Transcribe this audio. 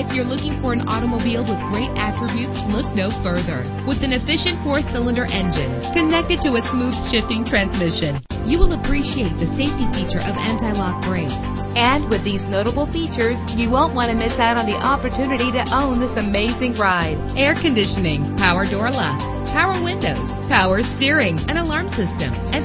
If you're looking for an automobile with great attributes, look no further. With an efficient 4-cylinder engine connected to a smooth shifting transmission, you will appreciate the safety feature of anti-lock brakes. And with these notable features, you won't want to miss out on the opportunity to own this amazing ride. Air conditioning, power door locks, power windows, power steering, an alarm system, an